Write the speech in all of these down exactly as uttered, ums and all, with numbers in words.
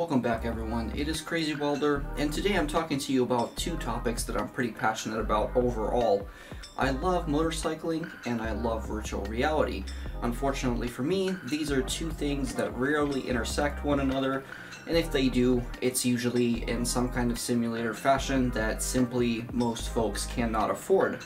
Welcome back everyone, it is Crazy Welder, and today I'm talking to you about two topics that I'm pretty passionate about overall. I love motorcycling and I love virtual reality. Unfortunately for me, these are two things that rarely intersect one another, and if they do, it's usually in some kind of simulator fashion that simply most folks cannot afford.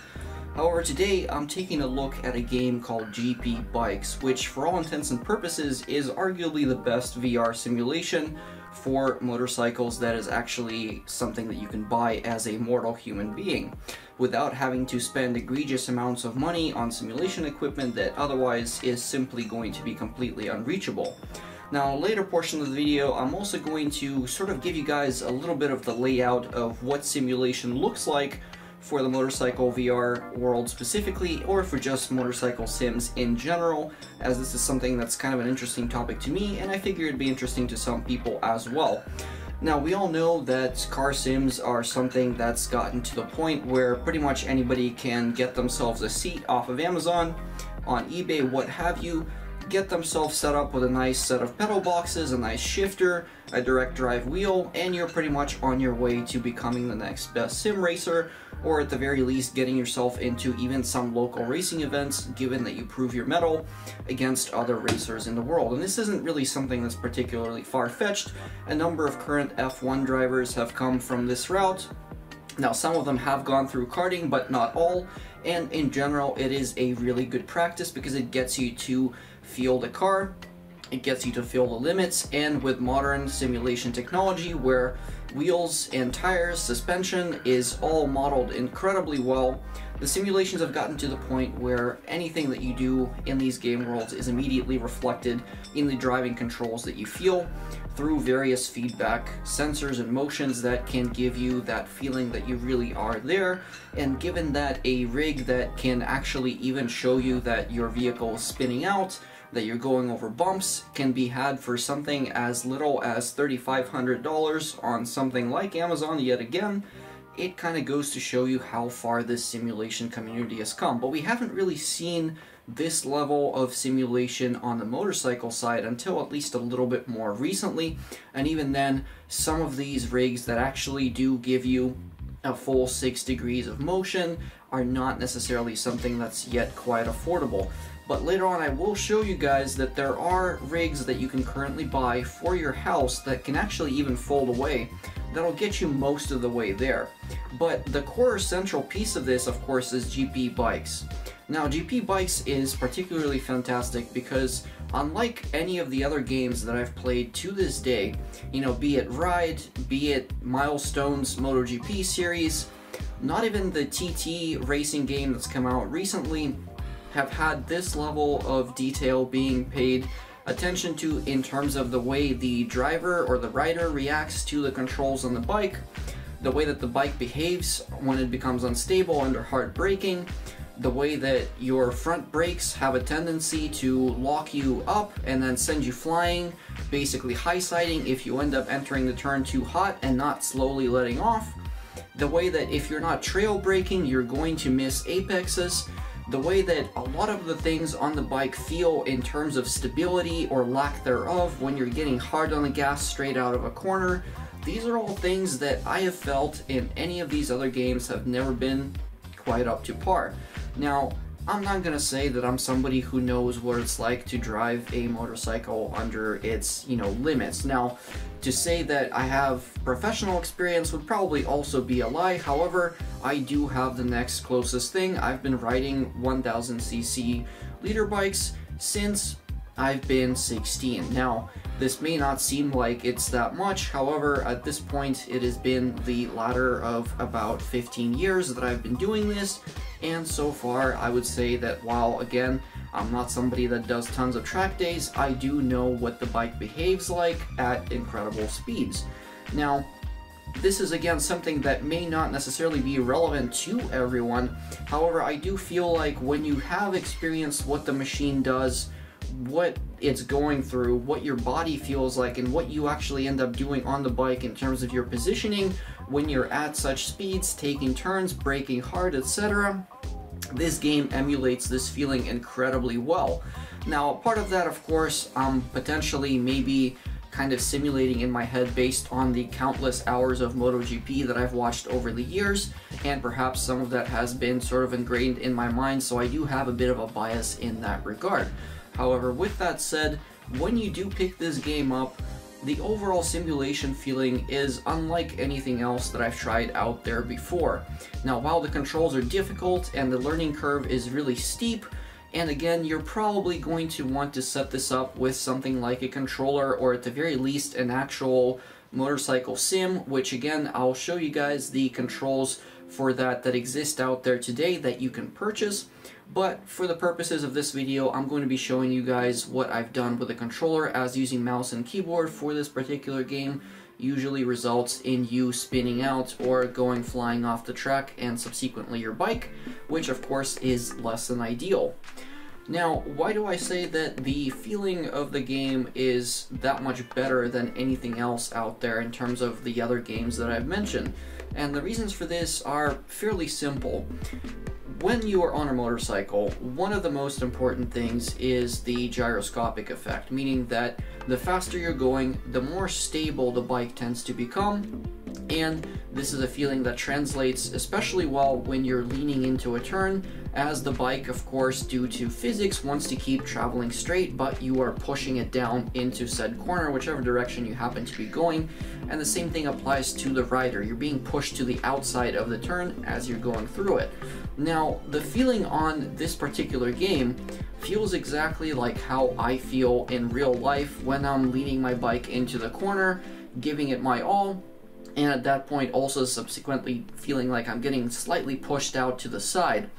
However, today I'm taking a look at a game called G P Bikes, which for all intents and purposes is arguably the best V R simulation for motorcycles that is actually something that you can buy as a mortal human being without having to spend egregious amounts of money on simulation equipment that otherwise is simply going to be completely unreachable. Now, in a later portion of the video, I'm also going to sort of give you guys a little bit of the layout of what simulation looks like for the motorcycle V R world specifically, or for just motorcycle sims in general, as this is something that's kind of an interesting topic to me, and I figure it'd be interesting to some people as well. Now, we all know that car sims are something that's gotten to the point where pretty much anybody can get themselves a seat off of Amazon, on eBay, what have you, get themselves set up with a nice set of pedal boxes, a nice shifter, a direct drive wheel, and you're pretty much on your way to becoming the next best sim racer, or at the very least getting yourself into even some local racing events, given that you prove your mettle against other racers in the world. And this isn't really something that's particularly far-fetched. A number of current F one drivers have come from this route. Now, some of them have gone through karting, but not all, and in general it is a really good practice because it gets you to feel the car, it gets you to feel the limits, and with modern simulation technology where wheels and tires, suspension is all modeled incredibly well, the simulations have gotten to the point where anything that you do in these game worlds is immediately reflected in the driving controls that you feel through various feedback sensors and motions that can give you that feeling that you really are there. And given that a rig that can actually even show you that your vehicle is spinning out, that you're going over bumps, can be had for something as little as thirty-five hundred dollars on something like Amazon yet again, it kind of goes to show you how far this simulation community has come. But we haven't really seen this level of simulation on the motorcycle side until at least a little bit more recently, and even then, some of these rigs that actually do give you a full six degrees of motion are not necessarily something that's yet quite affordable. But later on I will show you guys that there are rigs that you can currently buy for your house that can actually even fold away. That'll get you most of the way there. But the core central piece of this, of course, is G P Bikes. Now, G P Bikes is particularly fantastic because unlike any of the other games that I've played to this day, you know, be it Ride, be it Milestone's MotoGP series, not even the T T racing game that's come out recently, have had this level of detail being paid attention to in terms of the way the driver or the rider reacts to the controls on the bike, the way that the bike behaves when it becomes unstable under hard braking, the way that your front brakes have a tendency to lock you up and then send you flying, basically high-siding if you end up entering the turn too hot and not slowly letting off, the way that if you're not trail braking you're going to miss apexes, the way that a lot of the things on the bike feel in terms of stability or lack thereof when you're getting hard on the gas straight out of a corner. These are all things that I have felt in any of these other games have never been quite up to par. Now, I'm not gonna say that I'm somebody who knows what it's like to drive a motorcycle under its, you know, limits. Now, to say that I have professional experience would probably also be a lie. However, I do have the next closest thing. I've been riding one thousand c c liter bikes since I've been sixteen. Now, this may not seem like it's that much. However, at this point, it has been the latter of about fifteen years that I've been doing this. And so far, I would say that while, again, I'm not somebody that does tons of track days, I do know what the bike behaves like at incredible speeds. Now, this is, again, something that may not necessarily be relevant to everyone. However, I do feel like when you have experienced what the machine does, what it's going through, what your body feels like, and what you actually end up doing on the bike in terms of your positioning when you're at such speeds, taking turns, braking hard, et cetera. This game emulates this feeling incredibly well. Now, part of that, of course, um, potentially maybe kind of simulating in my head based on the countless hours of MotoGP that I've watched over the years, and perhaps some of that has been sort of ingrained in my mind, so I do have a bit of a bias in that regard. However, with that said, when you do pick this game up, the overall simulation feeling is unlike anything else that I've tried out there before. Now, while the controls are difficult and the learning curve is really steep, and again, you're probably going to want to set this up with something like a controller, or at the very least an actual motorcycle sim, which again, I'll show you guys the controls for that that exist out there today that you can purchase. But for the purposes of this video, I'm going to be showing you guys what I've done with a controller, as using mouse and keyboard for this particular game usually results in you spinning out or going flying off the track and subsequently your bike, which of course is less than ideal. Now, why do I say that the feeling of the game is that much better than anything else out there in terms of the other games that I've mentioned? And the reasons for this are fairly simple. When you are on a motorcycle, one of the most important things is the gyroscopic effect, meaning that the faster you're going, the more stable the bike tends to become. And this is a feeling that translates especially well when you're leaning into a turn, as the bike, of course, due to physics, wants to keep traveling straight, but you are pushing it down into said corner, whichever direction you happen to be going. And the same thing applies to the rider. You're being pushed to the outside of the turn as you're going through it. Now, the feeling on this particular game feels exactly like how I feel in real life when I'm leaning my bike into the corner, giving it my all, and at that point also subsequently feeling like I'm getting slightly pushed out to the side.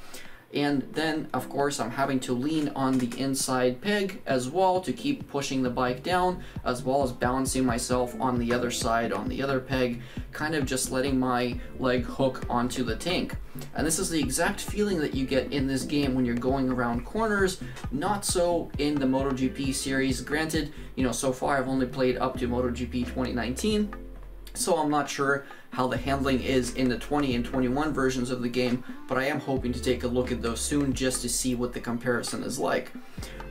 And then, of course, I'm having to lean on the inside peg as well to keep pushing the bike down, as well as balancing myself on the other side, on the other peg, kind of just letting my leg hook onto the tank. And this is the exact feeling that you get in this game when you're going around corners, not so in the MotoGP series. Granted, you know, so far I've only played up to MotoGP twenty nineteen, so I'm not sure how the handling is in the twenty and twenty-one versions of the game, but I am hoping to take a look at those soon just to see what the comparison is like.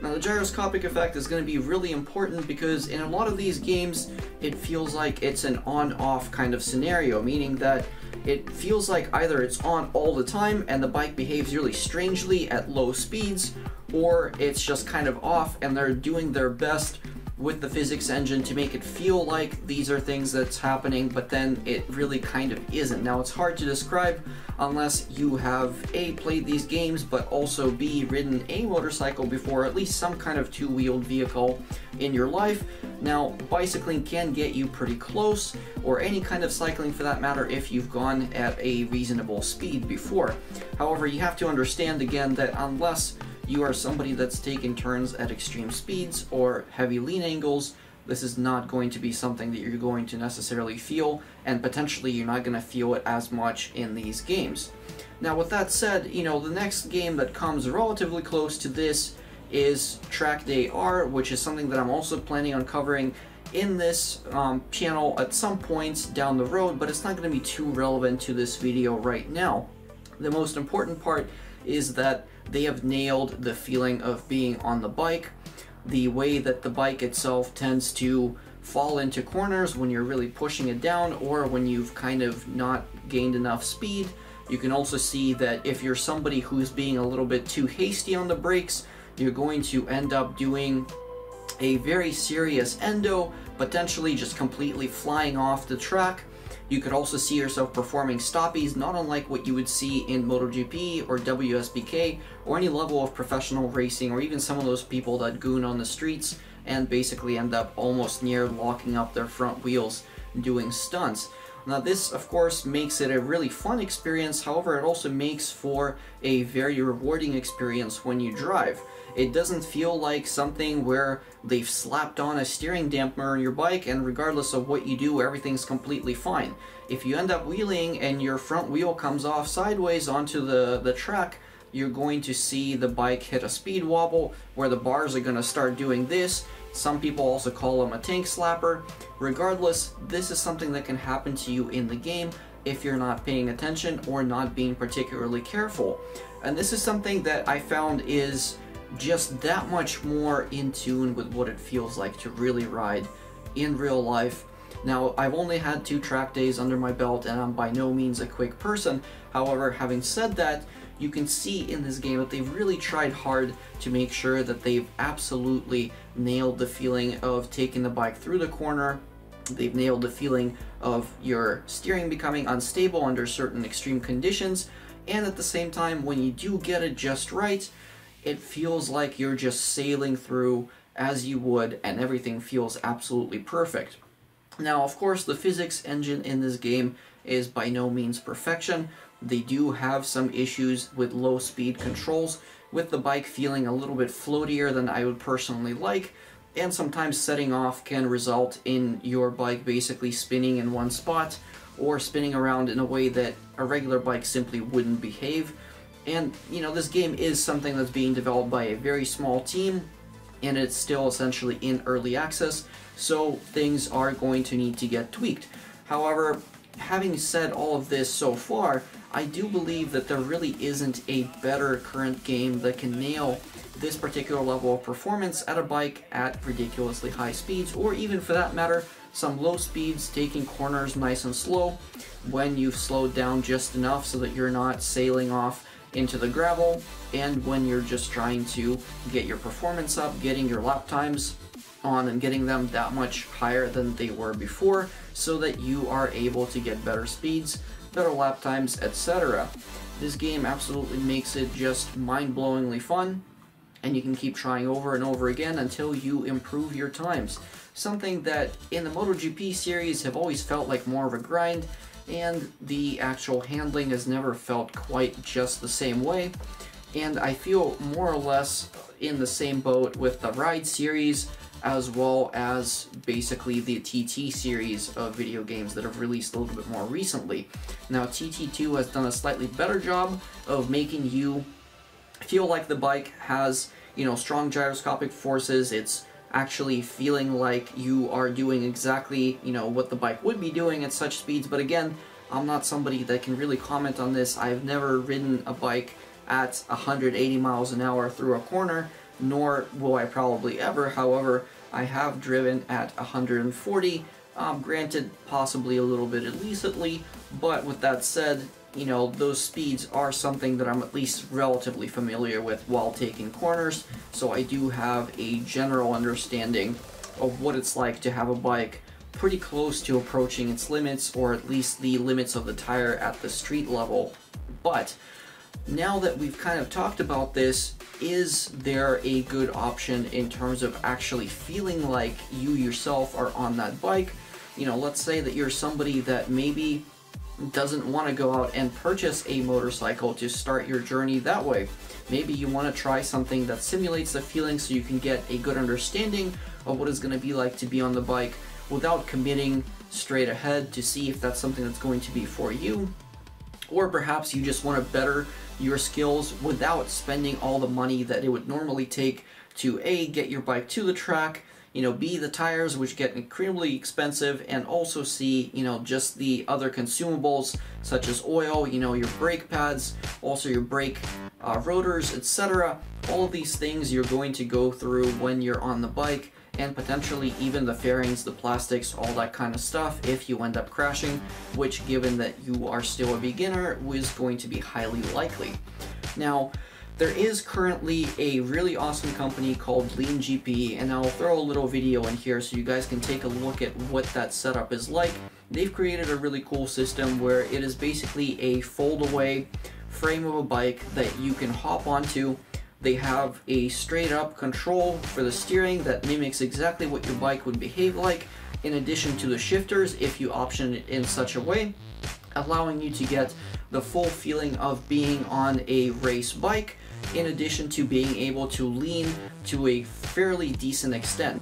Now, the gyroscopic effect is going to be really important because in a lot of these games, it feels like it's an on-off kind of scenario, meaning that it feels like either it's on all the time and the bike behaves really strangely at low speeds, or it's just kind of off and they're doing their best with the physics engine to make it feel like these are things that's happening, but then it really kind of isn't. Now, it's hard to describe unless you have A, played these games, but also B, ridden a motorcycle before, at least some kind of two-wheeled vehicle in your life. Now, bicycling can get you pretty close, or any kind of cycling for that matter, if you've gone at a reasonable speed before. However, you have to understand again that unless you are somebody that's taking turns at extreme speeds or heavy lean angles, this is not going to be something that you're going to necessarily feel, and potentially you're not going to feel it as much in these games. Now, with that said, you know, the next game that comes relatively close to this is Track Day R, which is something that I'm also planning on covering in this um, channel at some points down the road, but it's not going to be too relevant to this video right now. The most important part is that they have nailed the feeling of being on the bike, the way that the bike itself tends to fall into corners when you're really pushing it down or when you've kind of not gained enough speed. You can also see that if you're somebody who's being a little bit too hasty on the brakes, you're going to end up doing a very serious endo, potentially just completely flying off the track. You could also see yourself performing stoppies, not unlike what you would see in MotoGP or W S B K or any level of professional racing, or even some of those people that goon on the streets and basically end up almost near locking up their front wheels doing stunts. Now, this of course makes it a really fun experience. However, it also makes for a very rewarding experience when you drive. It doesn't feel like something where they've slapped on a steering dampener on your bike and regardless of what you do, everything's completely fine. If you end up wheeling and your front wheel comes off sideways onto the, the track, you're going to see the bike hit a speed wobble where the bars are going to start doing this. Some people also call them a tank slapper. Regardless, this is something that can happen to you in the game if you're not paying attention or not being particularly careful. And this is something that I found is just that much more in tune with what it feels like to really ride in real life. Now, I've only had two track days under my belt and I'm by no means a quick person. However, having said that, you can see in this game that they've really tried hard to make sure that they've absolutely nailed the feeling of taking the bike through the corner. They've nailed the feeling of your steering becoming unstable under certain extreme conditions. And at the same time, when you do get it just right, it feels like you're just sailing through as you would, and everything feels absolutely perfect. Now, of course, the physics engine in this game is by no means perfection. They do have some issues with low speed controls, with the bike feeling a little bit floatier than I would personally like, and sometimes setting off can result in your bike basically spinning in one spot or spinning around in a way that a regular bike simply wouldn't behave. And, you know, this game is something that's being developed by a very small team, and it's still essentially in early access, so things are going to need to get tweaked. However, having said all of this so far, I do believe that there really isn't a better current game that can nail this particular level of performance at a bike at ridiculously high speeds, or even for that matter, some low speeds, taking corners nice and slow when you've slowed down just enough so that you're not sailing off into the gravel, and when you're just trying to get your performance up, getting your lap times on and getting them that much higher than they were before, so that you are able to get better speeds, better lap times, et cetera. This game absolutely makes it just mind-blowingly fun, and you can keep trying over and over again until you improve your times. Something that in the MotoGP series have always felt like more of a grind, and the actual handling has never felt quite just the same way. And I feel more or less in the same boat with the Ride series, as well as basically the T T series of video games that have released a little bit more recently. Now, T T two has done a slightly better job of making you feel like the bike has, you know, strong gyroscopic forces. It's actually feeling like you are doing exactly, you know, what the bike would be doing at such speeds. But again, I'm not somebody that can really comment on this. I've never ridden a bike at one hundred eighty miles an hour through a corner, nor will I probably ever. However, I have driven at one hundred forty, um, granted possibly a little bit illicitly, but with that said, you know, those speeds are something that I'm at least relatively familiar with while taking corners, so I do have a general understanding of what it's like to have a bike pretty close to approaching its limits, or at least the limits of the tire at the street level. But now that we've kind of talked about this, is there a good option in terms of actually feeling like you yourself are on that bike? You know, let's say that you're somebody that maybe doesn't want to go out and purchase a motorcycle to start your journey that way. Maybe you want to try something that simulates the feeling so you can get a good understanding of what it's going to be like to be on the bike without committing straight ahead, to see if that's something that's going to be for you. Or perhaps you just want to better your skills without spending all the money that it would normally take to A, get your bike to the track, you know, B, the tires, which get incredibly expensive, and also C, you know, just the other consumables such as oil, you know, your brake pads, also your brake uh, rotors, et cetera. All of these things you're going to go through when you're on the bike, and potentially even the fairings, the plastics, all that kind of stuff if you end up crashing, which, given that you are still a beginner, is going to be highly likely. Now, there is currently a really awesome company called Lean G P, and I'll throw a little video in here so you guys can take a look at what that setup is like. They've created a really cool system where it is basically a fold-away frame of a bike that you can hop onto. They have a straight-up control for the steering that mimics exactly what your bike would behave like, in addition to the shifters if you option it in such a way, allowing you to get the full feeling of being on a race bike, in addition to being able to lean to a fairly decent extent.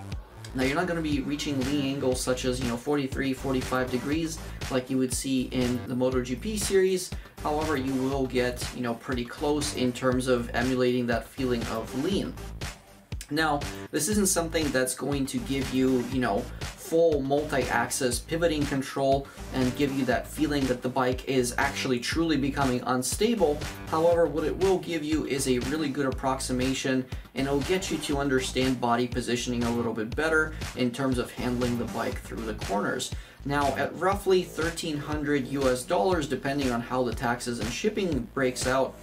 Now, you're not going to be reaching lean angles such as, you know, forty-three, forty-five degrees like you would see in the MotoGP series. However, you will get, you know, pretty close in terms of emulating that feeling of lean. Now, this isn't something that's going to give you, you know, full multi-axis pivoting control and give you that feeling that the bike is actually truly becoming unstable. However, what it will give you is a really good approximation, and it'll get you to understand body positioning a little bit better in terms of handling the bike through the corners. Now, at roughly thirteen hundred U S dollars, depending on how the taxes and shipping breaks out,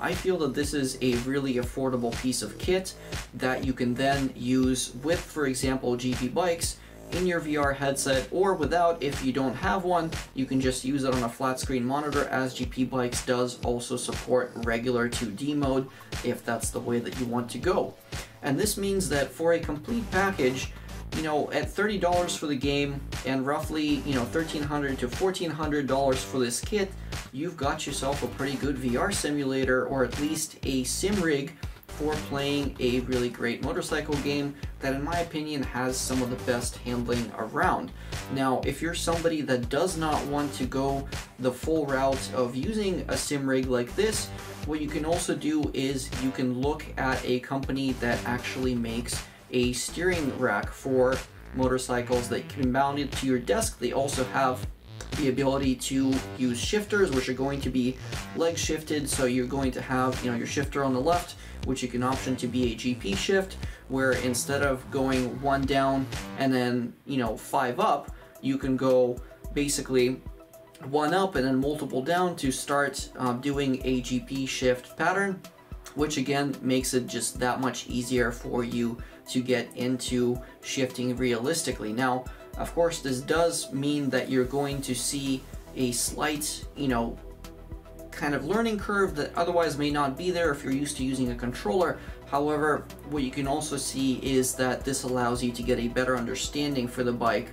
I feel that this is a really affordable piece of kit that you can then use with, for example, G P Bikes in your V R headset, or without if you don't have one. You can just use it on a flat screen monitor, as G P Bikes does also support regular two D mode if that's the way that you want to go. And this means that for a complete package, you know, at thirty dollars for the game and roughly, you know, thirteen hundred to fourteen hundred dollars for this kit, you've got yourself a pretty good V R simulator, or at least a sim rig for playing a really great motorcycle game that, in my opinion, has some of the best handling around. Now, if you're somebody that does not want to go the full route of using a sim rig like this, what you can also do is you can look at a company that actually makes a steering rack for motorcycles that can be mounted to your desk. They also have the ability to use shifters, which are going to be leg shifted, so you're going to have, you know, your shifter on the left, which you can option to be a G P shift, where instead of going one down and then, you know, five up, you can go basically one up and then multiple down to start uh, doing a G P shift pattern, which again makes it just that much easier for you to get into shifting realistically. Now, of course, this does mean that you're going to see a slight, you know, kind of learning curve that otherwise may not be there if you're used to using a controller. However, what you can also see is that this allows you to get a better understanding for the bike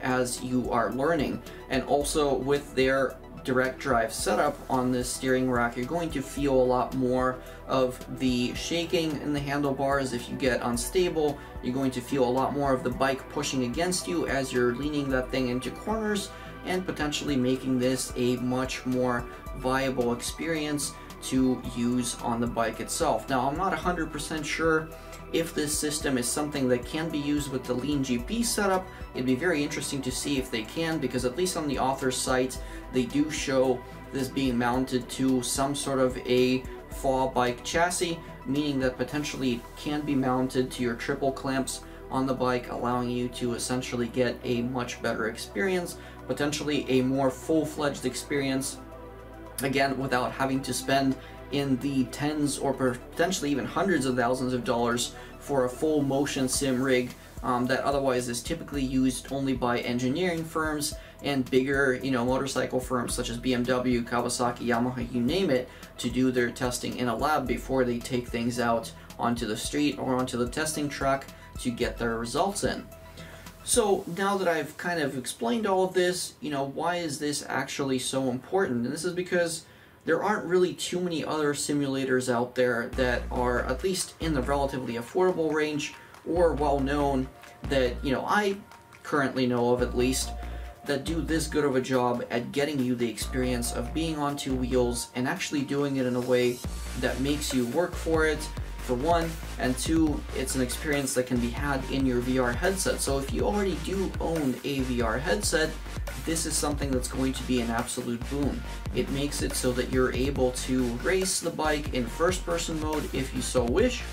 as you are learning. And also with their direct drive setup on this steering rack, you're going to feel a lot more of the shaking in the handlebars. If you get unstable, you're going to feel a lot more of the bike pushing against you as you're leaning that thing into corners, and potentially making this a much more viable experience to use on the bike itself. Now, I'm not one hundred percent sure if this system is something that can be used with the Lean G P setup. It'd be very interesting to see if they can, because at least on the author's site, they do show this being mounted to some sort of a F A W bike chassis, meaning that potentially it can be mounted to your triple clamps on the bike, allowing you to essentially get a much better experience, potentially a more full-fledged experience, again, without having to spend in the tens or potentially even hundreds of thousands of dollars for a full motion sim rig um, that otherwise is typically used only by engineering firms and bigger, you know, motorcycle firms such as B M W, Kawasaki, Yamaha, you name it, to do their testing in a lab before they take things out onto the street or onto the testing track to get their results in. So now that I've kind of explained all of this, you know, why is this actually so important? And this is because there aren't really too many other simulators out there that are at least in the relatively affordable range, or well known, that, you know, I currently know of at least, that do this good of a job at getting you the experience of being on two wheels and actually doing it in a way that makes you work for it, for one, and two, it's an experience that can be had in your V R headset. So if you already do own a V R headset, this is something that's going to be an absolute boon. It makes it so that you're able to race the bike in first person mode if you so wish,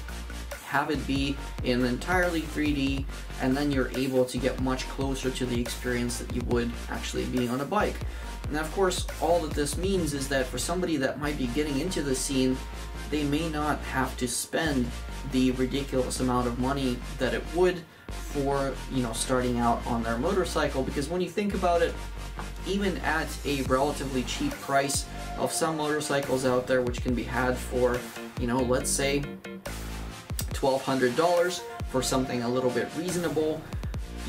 have it be in entirely three D, and then you're able to get much closer to the experience that you would actually being on a bike. And of course, all that this means is that for somebody that might be getting into the scene, they may not have to spend the ridiculous amount of money that it would for, you know, starting out on their motorcycle, because when you think about it, even at a relatively cheap price of some motorcycles out there, which can be had for, you know, let's say twelve hundred dollars for something a little bit reasonable,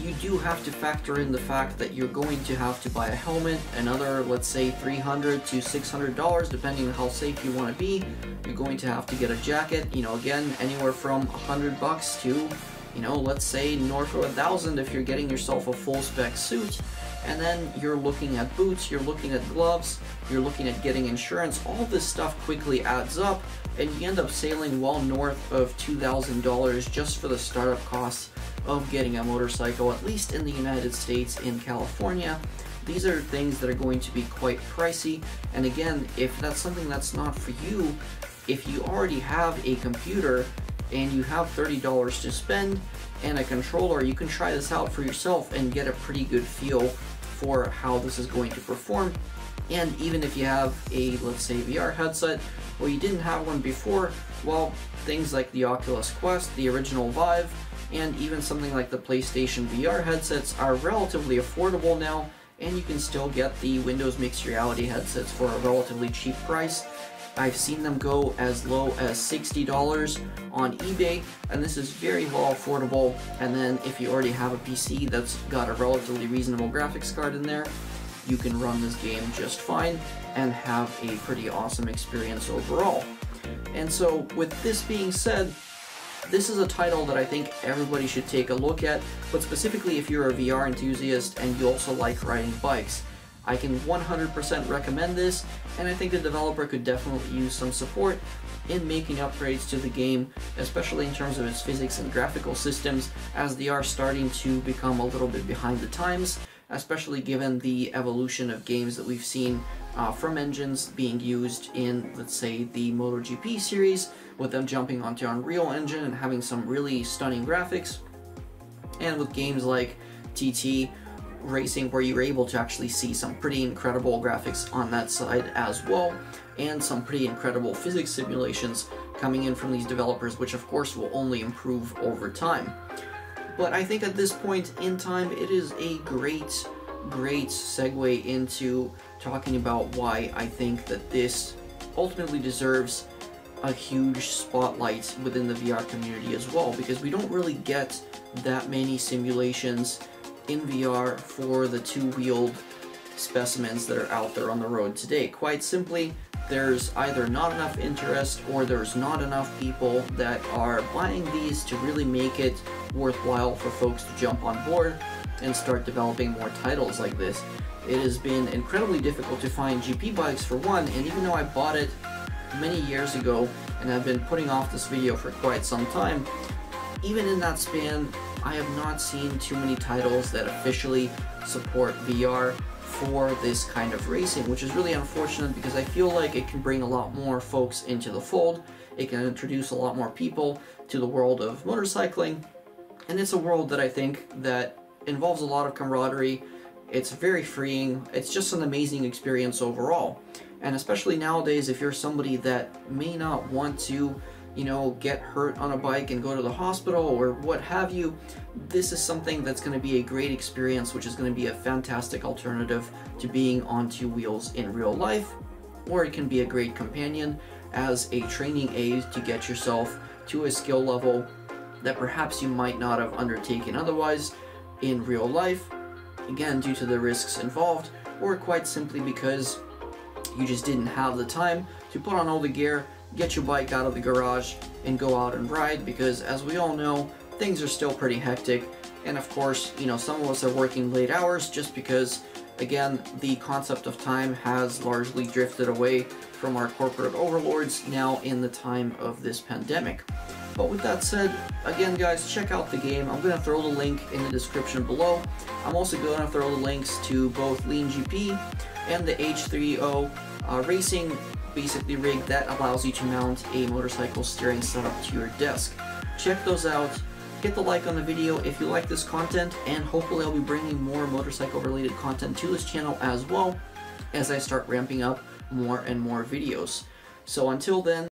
you do have to factor in the fact that you're going to have to buy a helmet, another, let's say, three hundred to six hundred dollars, depending on how safe you want to be. You're going to have to get a jacket, you know, again, anywhere from one hundred bucks to, you know, let's say north of a thousand if you're getting yourself a full spec suit. And then you're looking at boots, you're looking at gloves, you're looking at getting insurance. All this stuff quickly adds up, and you end up sailing well north of two thousand dollars just for the startup costs of getting a motorcycle, at least in the United States, in California. These are things that are going to be quite pricey. And again, if that's something that's not for you, if you already have a computer and you have thirty dollars to spend and a controller, you can try this out for yourself and get a pretty good feel for how this is going to perform. And even if you have a, let's say, V R headset, or you didn't have one before, well, things like the Oculus Quest, the original Vive, and even something like the PlayStation V R headsets are relatively affordable now, and you can still get the Windows Mixed Reality headsets for a relatively cheap price. I've seen them go as low as sixty dollars on eBay, and this is very well affordable. And then if you already have a P C that's got a relatively reasonable graphics card in there, you can run this game just fine and have a pretty awesome experience overall. And so with this being said, this is a title that I think everybody should take a look at, but specifically if you're a V R enthusiast and you also like riding bikes. I can one hundred percent recommend this, and I think the developer could definitely use some support in making upgrades to the game, especially in terms of its physics and graphical systems, as they are starting to become a little bit behind the times, especially given the evolution of games that we've seen uh, from engines being used in, let's say, the MotoGP series, with them jumping onto Unreal Engine and having some really stunning graphics, and with games like T T Racing, where you're able to actually see some pretty incredible graphics on that side as well, and some pretty incredible physics simulations coming in from these developers, which of course will only improve over time. But I think at this point in time, it is a great, great segue into talking about why I think that this ultimately deserves a huge spotlight within the V R community as well, because we don't really get that many simulations in V R for the two-wheeled specimens that are out there on the road today. Quite simply, there's either not enough interest or there's not enough people that are buying these to really make it worthwhile for folks to jump on board and start developing more titles like this. It has been incredibly difficult to find G P Bikes for one, and even though I bought it many years ago and I've been putting off this video for quite some time, even in that span, I have not seen too many titles that officially support V R for this kind of racing, which is really unfortunate because I feel like it can bring a lot more folks into the fold. It can introduce a lot more people to the world of motorcycling, and it's a world that I think that involves a lot of camaraderie. It's very freeing. It's just an amazing experience overall. And especially nowadays, if you're somebody that may not want to, you know, get hurt on a bike and go to the hospital or what have you, this is something that's going to be a great experience, which is going to be a fantastic alternative to being on two wheels in real life, or it can be a great companion as a training aid to get yourself to a skill level that perhaps you might not have undertaken otherwise in real life, again, due to the risks involved, or quite simply because you just didn't have the time to put on all the gear, get your bike out of the garage, and go out and ride, because as we all know, things are still pretty hectic. And of course, you know, some of us are working late hours just because, again, the concept of time has largely drifted away from our corporate overlords now in the time of this pandemic. But with that said, again guys, check out the game. I'm going to throw the link in the description below. I'm also going to throw the links to both Lean G P and the H three O uh, racing basically rig that allows you to mount a motorcycle steering setup to your desk. Check those out. Hit the like on the video if you like this content, and hopefully I'll be bringing more motorcycle related content to this channel as well as I start ramping up more and more videos. So until then,